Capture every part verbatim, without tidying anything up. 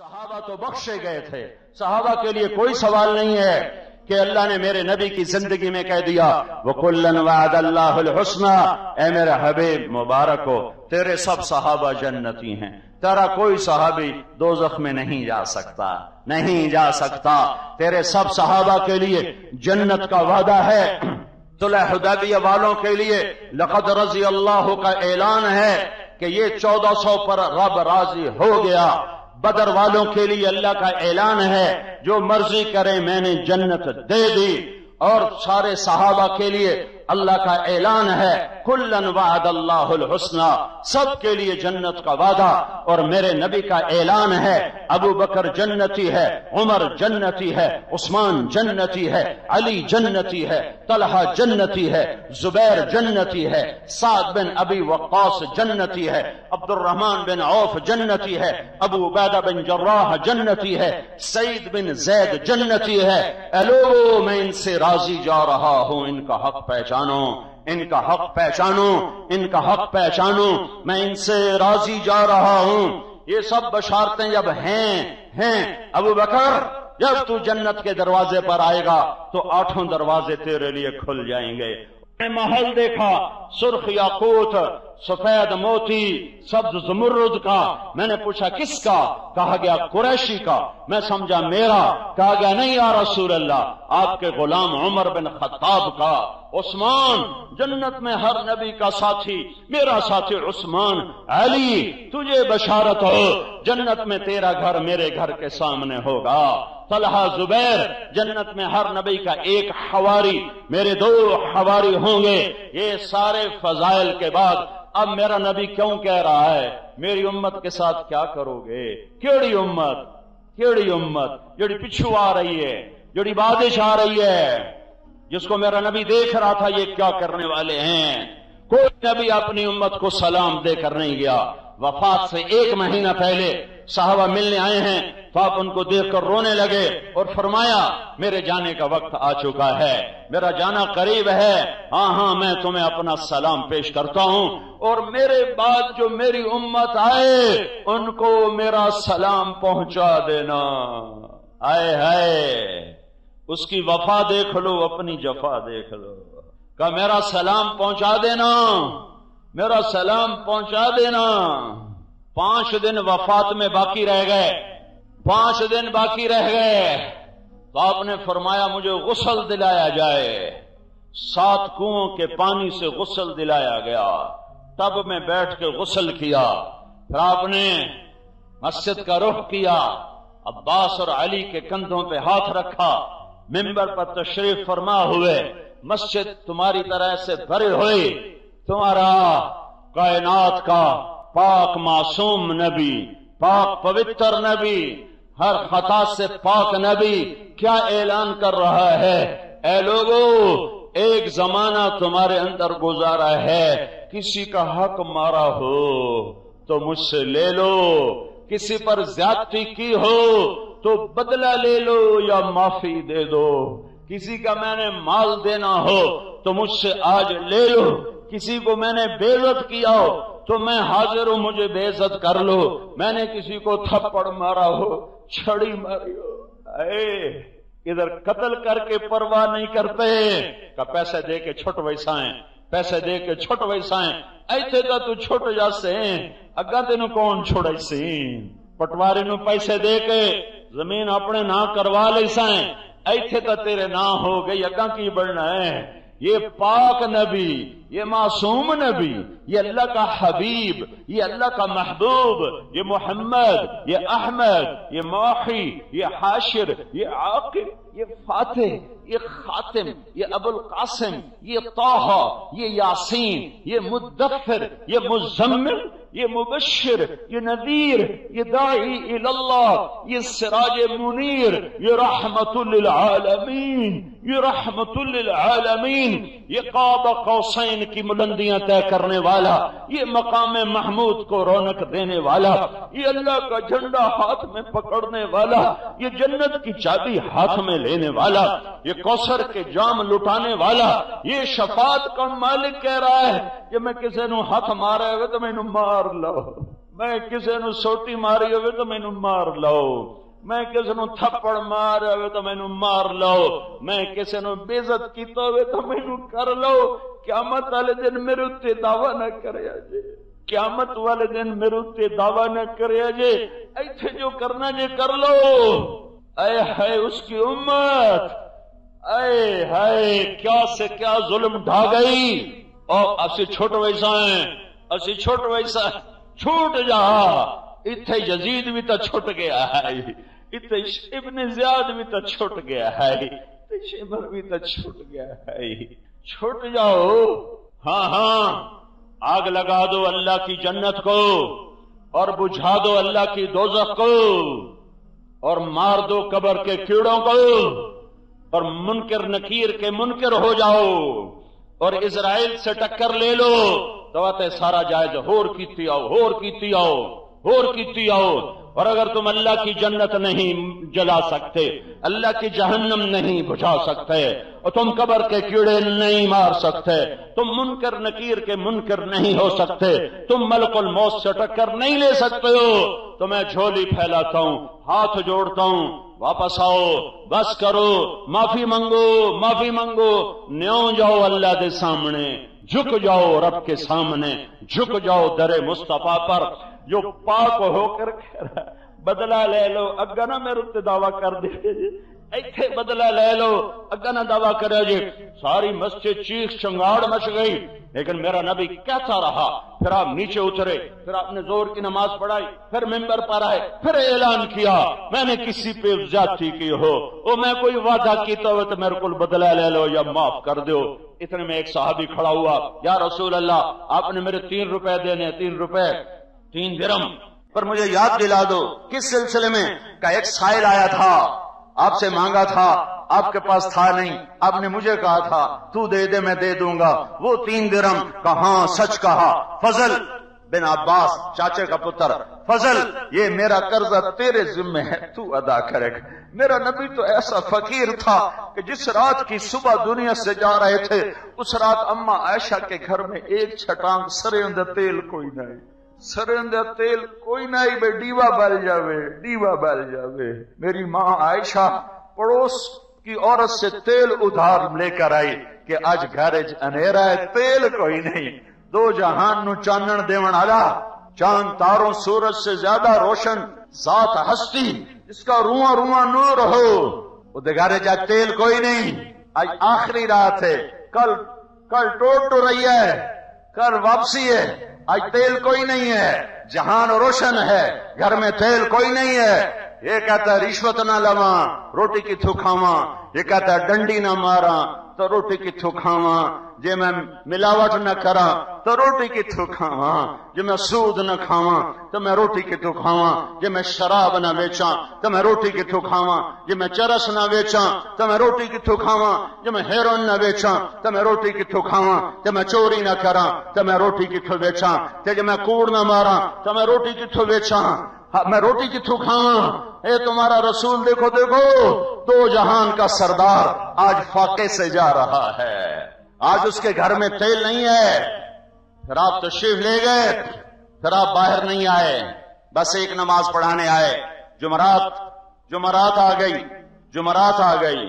صحابہ تو بخشے گئے تھے، صحابہ کے لیے کوئی سوال نہیں ہے کہ اللہ نے میرے نبی کی زندگی میں کہہ دیا وَقُلَّنْ وَعَدَ اللَّهُ الْحُسْنَى، اے میرے حبیب مبارک ہو، تیرے سب صحابہ جنتی ہیں، تیرا کوئی صحابی دوزخ میں نہیں جا سکتا، نہیں جا سکتا، تیرے سب صحابہ کے لیے جنت کا وعدہ ہے۔ صلح حدیبیہ والوں کے لیے لقد رضی اللہ کا اعلان ہے کہ یہ چودہ سو پر رب راضی ہو گیا۔ بدر والوں کے لیے اللہ کا اعلان ہے جو مرضی کرے میں نے جنت دے دی، اور سارے صحابہ کے لیے اللہ کا اعلان ہے کلن وعد اللہ الحسنہ، سب کے لیے جنت کا وعدہ، اور میرے نبی کا اعلان ہے ابو بکر جنتی ہے، عمر جنتی ہے، عثمان جنتی ہے، علی جنتی ہے، طلحہ جنتی ہے، زبیر جنتی ہے، سعد بن ابی وقاص جنتی ہے، عبد الرحمن بن عوف جنتی ہے، ابو عبیدہ بن جراح جنتی ہے، سعید بن زید جنتی ہے۔ الو میں ان سے راضی جا رہا ہوں، ان کا حق پہچان پہچانو، ان کا حق پہچانو، ان کا حق پہچانو، میں ان سے راضی جا رہا ہوں۔ یہ سب بشارتیں جب ہیں ہیں ابو بکر، جب تو جنت کے دروازے پر آئے گا تو آٹھوں دروازے تیرے لیے کھل جائیں گے۔ محل دیکھا، سرخ یاقوت، سفید موتی، سبز زمرد کا۔ میں نے پوچھا کس کا؟ کہا گیا قریشی کا۔ میں سمجھا میرا، کہا گیا نہیں یا رسول اللہ، آپ کے غلام عمر بن خطاب کا۔ عثمان جنت میں ہر نبی کا ساتھی، میرا ساتھی عثمان۔ علی تجھے بشارت ہو، جنت میں تیرا گھر میرے گھر کے سامنے ہوگا۔ طلحہ زبیر جنت میں ہر نبی کا ایک حواری، میرے دو حواری ہوں گے۔ یہ سارے فضائل کے بعد اب میرا نبی کیوں کہہ رہا ہے میری امت کے ساتھ کیا کرو گے؟ کیڑی امت، کیڑی امت جڑی پچھو آ رہی ہے، جڑی بادش آ رہی ہے، جس کو میرا نبی دیکھ رہا تھا یہ کیا کرنے والے ہیں۔ کوئی نبی اپنی امت کو سلام دے کر نہیں گیا۔ وفات سے ایک مہینہ پہلے صحابہ ملنے آئے ہیں تو آپ ان کو دیکھ کر رونے لگے اور فرمایا میرے جانے کا وقت آ چکا ہے، میرا جانا قریب ہے، ہاں ہاں میں تمہیں اپنا سلام پیش کرتا ہوں، اور میرے بعد جو میری امت آئے ان کو میرا سلام پہنچا دینا۔ آئے ہائے، اس کی وفا دیکھ لو، اپنی جفا دیکھ لو۔ کہ میرا سلام پہنچا دینا، میرا سلام پہنچا دینا۔ پانچ دن وفات میں باقی رہ گئے، پانچ دن باقی رہ گئے تو آپ نے فرمایا مجھے غسل دلایا جائے۔ سات کنووں کے پانی سے غسل دلایا گیا، تب میں بیٹھ کے غسل کیا۔ پھر آپ نے مسجد کا رخ کیا، عباس اور علی کے کندھوں پہ ہاتھ رکھا، منبر پر تشریف فرما ہوئے، مسجد تمہاری طرح سے بھری ہوئی، تمہارا کائنات کا پاک معصوم نبی، پاک پوتر نبی، ہر خطا سے پاک نبی کیا اعلان کر رہا ہے؟ اے لوگو، ایک زمانہ تمہارے اندر گزارا ہے، کسی کا حق مارا ہو تو مجھ سے لے لو، کسی پر زیادتی کی ہو تو بدلہ لے لو یا معافی دے دو، کسی کا میں نے مال دینا ہو تو مجھ سے آج لے لو، کسی کو میں نے بے عزت کیا ہو تو میں حاضر ہوں، مجھے بے عزت کر لو، میں نے کسی کو تھپڑ مارا ہو، چھڑی ماری ہو، اے ادھر قتل کر کے پرواہ نہیں کرتے کہ پیسے دے کے چھٹ ویسائیں، پیسے دے کے چھٹ ویسائیں، ایتھے تو تو چھٹ جاسے اگا تینوں کون چھوڑے سی، پٹواری نو پیسے دے کے زمین اپنے نہ کروا لیسائیں، ایتھے تو تیرے نہ ہو گئی اگا کی بڑھنا ہے۔ یہ پاک نبی، یہ معصوم نبی، یہ اللہ کا حبیب، یہ اللہ کا محبوب، یہ محمد، یہ احمد، یہ موحی، یہ حاشر، یہ عاقب، یہ فاتح، یہ خاتم، یہ ابو القاسم، یہ طہ، یہ یاسین، یہ مدثر، یہ مزمل، یہ مبشر، یہ نذیر، یہ داعی الی اللہ، یہ سراج منیر، یہ رحمت للعالمین، یہ رحمت للعالمین، یہ قاب قوسین کی بلندیاں طے کرنے والا، یہ مقام محمود کو رونق دینے والا، یہ اللہ کا جھنڈا ہاتھ میں پکڑنے والا، یہ جنت کی چابی ہاتھ میں لینے والا، یہ کوثر کے جام لٹانے والا، یہ شفاعت کا مالک کہہ رہا ہے کہ میں کسی نے ہاتھ مارا ہے تو میں نے مار لو، میں کسی نو سوٹی ماری ہوئے تو مینوں مار لو، میں کسی نو تھپڑ ماریا ہوئے تو مینوں مار لو، میں کسی نو بےعزت کیتا ہوئے تو مینوں کر لو، قیامت والے دن میرے اتنے دعویٰ نہ کریا جے، قیامت والے دن میرے اتنے دعویٰ نہ کریا جے، ایتھے جو کرنا جے کر لو۔ اے ہے اس کی امت، اے ہے کیا سے کیا ظلم ڈھا گئی، اور اسی چھوٹ ویسا ہیں، اسی چھوٹ ویسا چھوٹ جا، اتھے یزید بھی تا چھوٹ گیا ہے، اتھے ابن زیاد بھی تا چھوٹ گیا ہے، اتھے شمر بھی تا چھوٹ گیا ہے، چھوٹ جاؤ۔ ہاں ہاں آگ لگا دو اللہ کی جنت کو، اور بجھا دو اللہ کی دوزخ کو، اور مار دو قبر کے کیڑوں کو، اور منکر نکیر کے منکر ہو جاؤ، اور اسرائیل سے ٹکر لے لو تو آتے سارا جائز ہور کیتی آؤ، ہور کیتی آؤ، ہور کیتی آؤ۔ اور اگر تم اللہ کی جنت نہیں جلا سکتے، اللہ کی جہنم نہیں بجھا سکتے، اور تم قبر کے کیڑے نہیں مار سکتے، تم منکر نکیر کے منکر نہیں ہو سکتے، تم ملک الموت سے ٹکر نہیں لے سکتے ہو، تو میں جھولی پھیلاتا ہوں، ہاتھ جوڑتا ہوں، واپس آؤ، بس کرو، معافی منگو، معافی منگو، نیو جاؤ اللہ دے سامنے، جھک جاؤ رب کے سامنے، جھک جاؤ در مصطفیٰ پر جو پاک ہو کر بدلہ لے لو۔ اگا نہ میرے تے دعویٰ کر دے جی، ایتھے بدلہ لے لو، اگا نہ دعویٰ کرے جی، ساری مسجد چیخ چنگاڑ مچ گئی، لیکن میرا نبی کیسا رہا، پھر آپ نیچے اترے، پھر آپ نے زور کی نماز پڑھائی، پھر ممبر پر آئے، پھر اعلان کیا میں نے کسی پہ زیادتی کی ہو، او میں کوئی وعدہ کیتا ہو تو میرے کو بدلہ لے لو یا معاف کر دیو۔ اتنے میں ایک صحابی کھڑا ہوا، یا رسول اللہ آپ نے میرے تین روپے دینے، تین روپے تین درم، پر مجھے یاد دلا دو کس سلسلے میں کا ایک سائل آیا تھا، آپ سے مانگا تھا، آپ کے پاس تھا نہیں، آپ نے مجھے کہا تھا تو دے دے میں دے دوں گا، وہ تین درم کہاں، سچ کہا، فضل بن عباس چاچے کا پتر، فضل یہ میرا قرضہ تیرے ذمہ ہے، تو ادا کرے گا۔ میرا نبی تو ایسا فقیر تھا کہ جس رات کی صبح دنیا سے جا رہے تھے، اس رات اماں عائشہ کے گھر میں ایک چھٹانگ سروں دا تیل کوئی نہیں، سرن دا تیل کوئی نہ ہی بے ڈیوا بل جاوے، ڈیوا بل جاوے۔ میری ماں عائشہ پڑوس کی عورت سے تیل ادھار لے کر آئی کہ آج گھر انھیرا ہے، تیل کوئی نہیں، دو جہان نو چانن دیون والا، چاند تاروں سورج سے زیادہ روشن ذات ہستی، اس کا رواں رواں نور ہو، ادھر گھر جا تیل کوئی نہیں۔ آج آخری رات ہے، کل کل ٹوٹ رہی ہے، کل واپسی ہے، آج تیل کوئی نہیں ہے، جہان روشن ہے، گھر میں تیل کوئی نہیں ہے۔ یہ کہتا ہے رشوت نہ لواں روٹی کی تھو کھاواں، یہ کہتا ہے ڈنڈی نہ ماراں تو روٹی کی تھو کھاواں، جے میں ملاوٹ نہ کراں تو روٹی کی تھو کھاواں، جے میں سود نہ کھاواں تو میں روٹی کی تھو کھاواں، جے میں شراب نہ ویچاں تو میں روٹی کی تھو کھاواں، جے میں چرس نہ ویچاں تو میں روٹی کی تھو کھاواں، جے میں ہیروئن نہ ویچاں تو میں روٹی کی تھو کھاواں، جے میں چوری نہ کراں تو میں روٹی کی تھو ویچاں، جے میں کوڑ نہ ماراں تو میں روٹی کی تھو ویچاں، میں روٹی کی تھو کھاواں۔ اے تمہارا رسول دیکھو دیکھو، دو جہان کا سردار آج فاقے سے جا رہا ہے، آج اس کے گھر میں تیل نہیں ہے۔ پھر آپ تشریف لے گئے، پھر آپ باہر نہیں آئے، بس ایک نماز پڑھانے آئے، جمعرات جمعرات آ گئی، جمعرات آ گئی،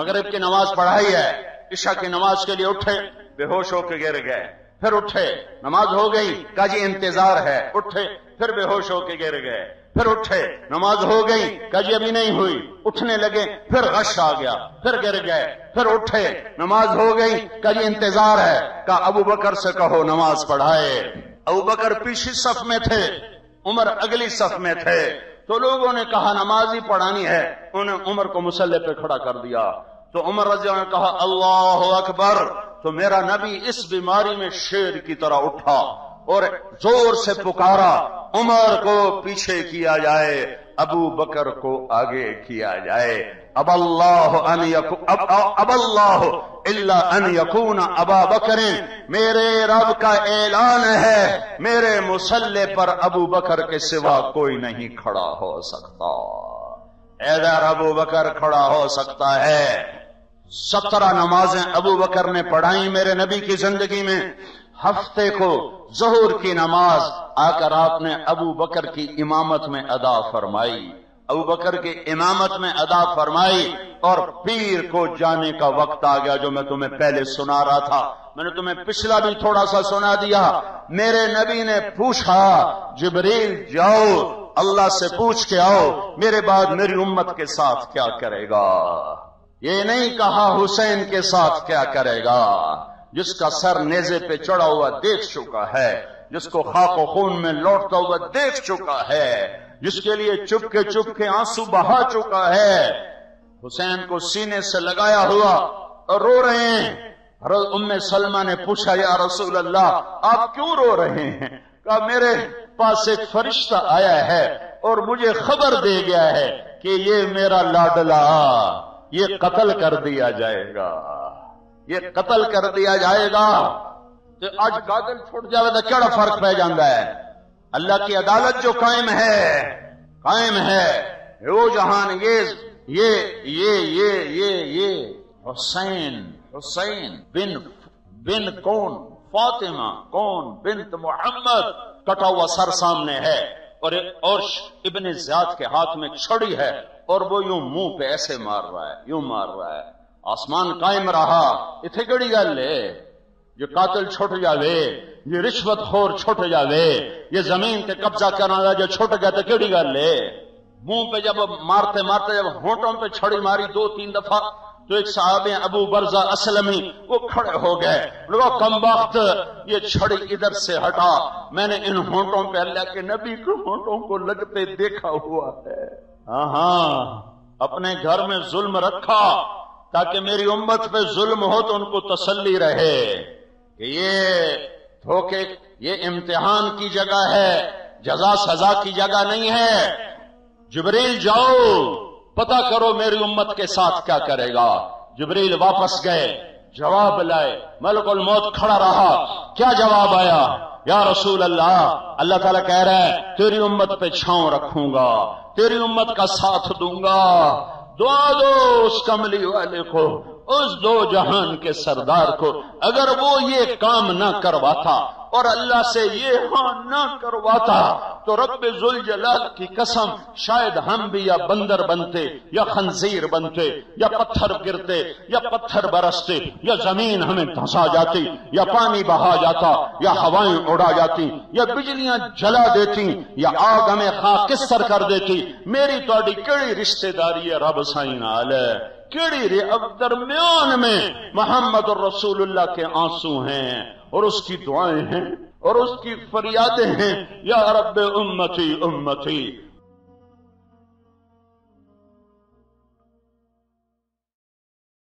مغرب کی نماز پڑھائی ہے، عشاء کی نماز کے لیے اٹھے، بے ہوش ہو کے گر گئے، پھر اٹھے، نماز ہو گئی، کہا جی انتظار ہے، اٹھے، پھر بے ہوش ہو کے گر گئے، پھر اٹھے، نماز ہو گئی، کہا جی ابھی نہیں ہوئی، اٹھنے لگے، پھر غش آ گیا، پھر گر گئے، پھر اٹھے، نماز ہو گئی، کہا جی انتظار ہے، کہا ابو بکر سے کہو نماز پڑھائے۔ ابو بکر پیچھے صف میں تھے، عمر اگلی صف میں تھے، تو لوگوں نے کہا نماز ہی پڑھانی ہے، انہیں عمر کو مصلی پہ کھڑا کر دیا، تو عمر رضی اللہ عنہ کہا اللہ اکبر، تو میرا نبی اس بیماری میں شیر کی طرح اٹھا اور زور سے پکارا، عمر کو پیچھے کیا جائے، ابو بکر کو آگے کیا جائے، اب اللہ ان یکو اب, اب اللہ الا ان یکون ابا بکر، میرے رب کا اعلان ہے میرے مصلی پر ابو بکر کے سوا کوئی نہیں کھڑا ہو سکتا، ادھر ابو بکر کھڑا ہو سکتا ہے۔ سترہ نمازیں ابو بکر نے پڑھائیں میرے نبی کی زندگی میں، ہفتے کو ظہر کی نماز آ کر آپ نے ابو بکر کی امامت میں ادا فرمائی، ابو بکر کی امامت میں ادا فرمائی اور پیر کو جانے کا وقت آ گیا، جو میں تمہیں پہلے سنا رہا تھا، میں نے تمہیں پچھلا بھی تھوڑا سا سنا دیا۔ میرے نبی نے پوچھا، جبریل جاؤ اللہ سے پوچھ کے آؤ میرے بعد میری امت کے ساتھ کیا کرے گا۔ یہ نہیں کہا حسین کے ساتھ کیا کرے گا، جس کا سر نیزے پہ چڑھا ہوا دیکھ چکا ہے، جس کو خاک و خون میں لوٹتا ہوا دیکھ چکا ہے، جس کے لیے چپ کے چپ کے آنسو بہا چکا ہے، حسین کو سینے سے لگایا ہوا اور رو رہے ہیں۔ ام سلمہ نے پوچھا، یا رسول اللہ آپ کیوں رو رہے ہیں؟ کہا میرے پاس ایک فرشتہ آیا ہے اور مجھے خبر دے گیا ہے کہ یہ میرا لاڈلا یہ قتل کر دیا جائے گا، یہ قتل کر دیا جائے گا۔ تو آج گادل چھوٹ جائے تو کیڑا فرق پہ جانا ہے، اللہ کی عدالت جو قائم ہے قائم ہے۔ وہ جہانگیز یہ یہ یہ یہ یہ حسین حسین بن بن کون، فاطمہ کون بنت محمد، کٹا ہوا سر سامنے ہے اور اور ابن زیاد کے ہاتھ میں چھڑی ہے، اور وہ یوں منہ پہ ایسے مار رہا ہے، یوں مار رہا ہے۔ آسمان قائم رہا، اتنے گڑی گل ہے، یہ قاتل چھٹ جاوے، یہ رشوت خور چھٹ جاوے، یہ زمین تے قبضہ کرنا دا جو چھٹ گیا تو گڑی گل ہے۔ منہ پہ جب مارتے مارتے جب ہونٹوں پہ چھڑی ماری دو تین دفعہ تو ایک صحابی ابو برزہ اسلمی وہ کھڑے ہو گئے، لوگوں کم وقت یہ چھڑی ادھر سے ہٹا، میں نے ان ہونٹوں پہ اللہ کے نبی کو ہونٹوں کو لگتے دیکھا ہوا ہے۔ ہاں ہاں اپنے گھر میں ظلم رکھا تاکہ میری امت پہ ظلم ہو تو ان کو تسلی رہے کہ یہ دھوکے، یہ امتحان کی جگہ ہے، جزا سزا کی جگہ نہیں ہے۔ جبریل جاؤ پتہ کرو میری امت کے ساتھ کیا کرے گا۔ جبریل واپس گئے، جواب لائے، ملک الموت کھڑا رہا، کیا جواب آیا؟ یا رسول اللہ اللہ تعالیٰ کہہ رہا ہے تیری امت پہ چھاؤں رکھوں گا، تیری امت کا ساتھ دوں گا، دعا دو اس کملی والے کو، اس دو جہان کے سردار کو، اگر وہ یہ کام نہ کرواتا اور اللہ سے یہ ہاں نہ کرواتا تو رب ذوالجلال کی قسم شاید ہم بھی یا بندر بنتے یا خنزیر بنتے یا پتھر گرتے یا پتھر برستے یا زمین ہمیں دھسا جاتی یا پانی بہا جاتا یا ہوائیں اڑا جاتی یا بجلیاں جلا دیتی یا آگ ہمیں خاکستر کر دیتی۔ میری تہاڈی کیڑی رشتہ داری ہے رب سائیں نال؟ کیڑی؟ اب درمیان میں محمد رسول اللہ کے آنسو ہیں اور اس کی دعائیں ہیں اور اس کی فریادیں ہیں، یا رب امتی امتی